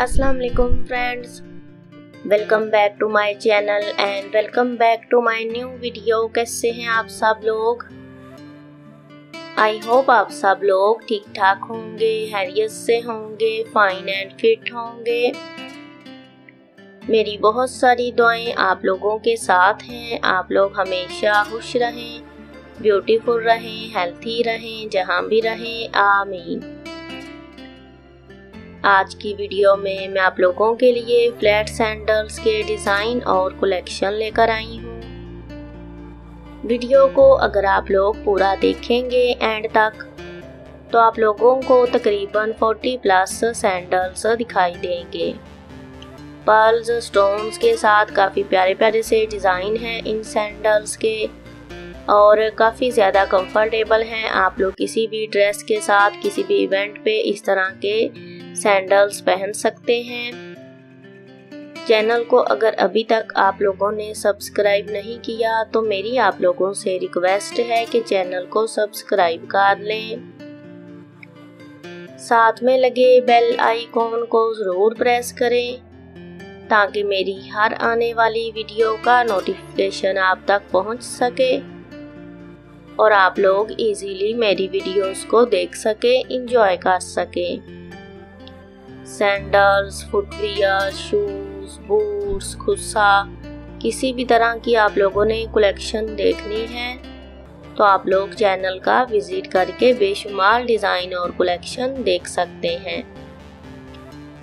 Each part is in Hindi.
अस्सलाम वालेकुम friends, welcome back to my channel and welcome back to my new video. कैसे हैं आप सब लोग? आई होप आप सब लोग ठीक ठाक होंगे, हैरियत से होंगे, फाइन एंड फिट होंगे। मेरी बहुत सारी दुआएं आप लोगों के साथ हैं। आप लोग हमेशा खुश रहें, ब्यूटीफुल रहें, हेल्थी रहें, जहां भी रहें, आमीन। आज की वीडियो में मैं आप लोगों के लिए फ्लैट सैंडल्स के डिज़ाइन और कलेक्शन लेकर आई हूँ। वीडियो को अगर आप लोग पूरा देखेंगे एंड तक तो आप लोगों को तकरीबन 40+ सैंडल्स दिखाई देंगे। पर्ल्स स्टोन्स के साथ काफ़ी प्यारे प्यारे से डिज़ाइन हैं इन सैंडल्स के और काफ़ी ज़्यादा कंफर्टेबल हैं। आप लोग किसी भी ड्रेस के साथ किसी भी इवेंट पे इस तरह के सैंडल्स पहन सकते हैं। चैनल को अगर अभी तक आप लोगों ने सब्सक्राइब नहीं किया तो मेरी आप लोगों से रिक्वेस्ट है कि चैनल को सब्सक्राइब कर लें, साथ में लगे बेल आइकॉन को ज़रूर प्रेस करें ताकि मेरी हर आने वाली वीडियो का नोटिफिकेशन आप तक पहुंच सके और आप लोग इजीली मेरी वीडियोस को देख सके, इंजॉय कर सकें। सैंडल्स, फुटवियर, शूज़, बूट्स, खुस्सा, किसी भी तरह की आप लोगों ने कलेक्शन देखनी है तो आप लोग चैनल का विज़िट करके बेशुमार डिज़ाइन और कलेक्शन देख सकते हैं।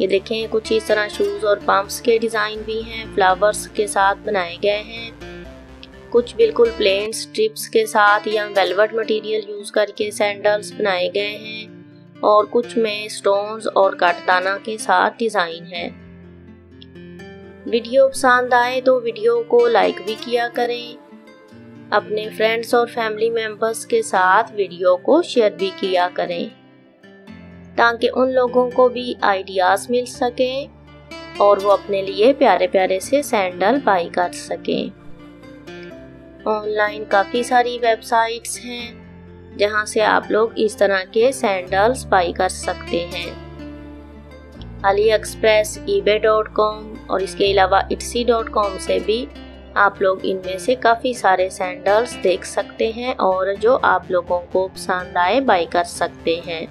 ये देखें, कुछ इस तरह शूज़ और पम्प्स के डिज़ाइन भी हैं, फ्लावर्स के साथ बनाए गए हैं। कुछ बिल्कुल प्लेन स्ट्रिप्स के साथ या वेलवेट मटेरियल यूज़ करके सैंडल्स बनाए गए हैं और कुछ में स्टोन्स और काटदाना के साथ डिज़ाइन है। वीडियो पसंद आए तो वीडियो को लाइक भी किया करें, अपने फ्रेंड्स और फैमिली मेम्बर्स के साथ वीडियो को शेयर भी किया करें ताकि उन लोगों को भी आइडियाज़ मिल सकें और वो अपने लिए प्यारे प्यारे से सैंडल बाई कर सकें। ऑनलाइन काफ़ी सारी वेबसाइट्स हैं जहाँ से आप लोग इस तरह के सैंडल्स बाई कर सकते हैं। AliExpress, eBay.com और इसके अलावा Etsy.com से भी आप लोग इनमें से काफ़ी सारे सैंडल्स देख सकते हैं और जो आप लोगों को पसंद आए बाई कर सकते हैं।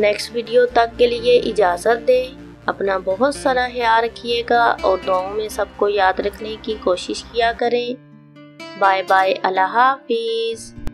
नेक्स्ट वीडियो तक के लिए इजाज़त दें, अपना बहुत सारा ख्याल रखिएगा और दुआओं में सबको याद रखने की कोशिश किया करें। बाय बाय, अल्लाह हाफिज़।